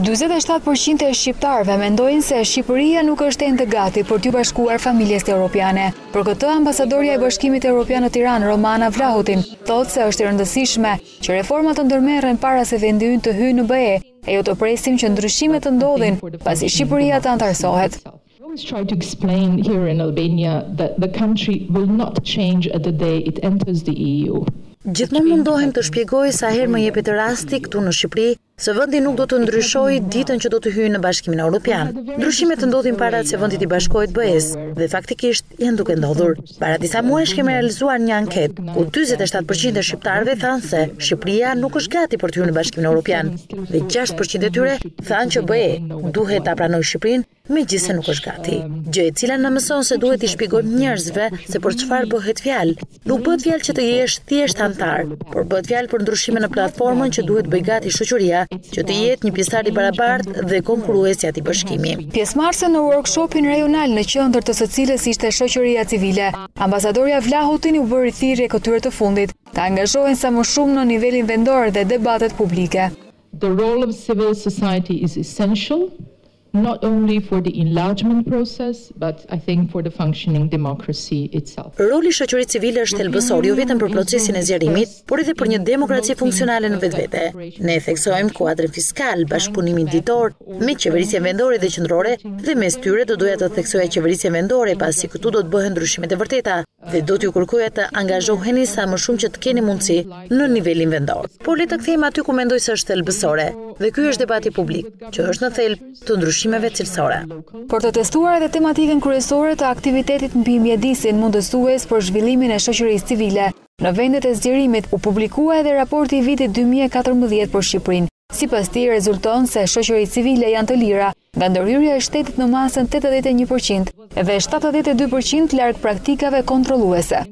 47% e shqiptarëve mendojnë se Shqipëria nuk është ende gati për t'u bashkuar familjes europiane. Për këtë, ambasadorja e Bashkimit Europian në Tiranë, Romana Vlahutin, thotë se është e rëndësishme që reformat të ndërmerren para se vendi ynë të hyjë në BE, e jo të presim që ndryshimet të ndodhin pasi Shqipëria të antarësohet. We always try to explain here in Albania that the country will not change at the day it enters the EU. Gjithmonë mundohem të shpjegoj sa herë më jepet rasti këtu në Shqipëri, se vendi nuk do të ndryshojë ditën që do të hyjë në Bashkimin Europian. Ndryshimet ndodhin para se vendi të bashkohet BE-s, dhe faktikisht janë duke ndodhur. Para disa muajsh kemi realizuar një anketë, ku 47% e shqiptarëve thanë se Shqipëria nuk është gati për të hyrë në Bashkimin Europian, dhe 6% e tyre thanë që BE duhet ta pranojë Shqipërinë, megjithëse nuk është gati. Gjë e cila na mëson se duhet i shpjegojmë njerëzve se për çfarë bëhet fjalë. Nuk bëhet fjalë që të jesh thjesht antar, por bëhet fjalë për ndryshime në platformën që duhet bëj gati shoqëria, që të jetë një pjesëtar i barabartë dhe konkurruesja i bashkimit. Pjesëmarrëse në workshopin rajonal në qendër të së cilës ishte shoqëria civile, ambasadorja Vlahutin u bëri thirrje këtyre të fundit të angazhohen sa më shumë në nivelin vendor dhe debatet publike. The role of civil society is essential not only for the enlargement process, but I think for the functioning democracy itself. Roli i shoqërisë civile është thelbësor jo vetëm për procesin e zgjerimit, por edhe për një demokraci funksionale në vetvete. Ne theksojmë kuadrin fiskal, bashkëpunimin ditor me qeverisjen vendore dhe qendrore, dhe mes tyre do doja të theksoja qeverisjen vendore, pasi këtu do të bëhen ndryshimet e vërteta dhe do t'ju kërkoja të angazhoheni sa më shumë që të keni mundësi në nivelin vendor. Por le të kthehemi aty ku mendoj se është thelbësore, dhe ky është debati publik, që është në thelb të ndryshimeve cilësore. Për të testuar edhe tematikën kryesore të aktivitetit mbi mjedisin mundësues për zhvillimin e shoqërisë civile, në vendet e zgjerimit u publikua edhe raporti i vitit 2014 për Shqipërinë. Sipas tij rezulton se shoqëritë civile janë të lira, nga ndërhyrja e shtetit në masën 81% dhe 72% larg praktikave kontrolluese.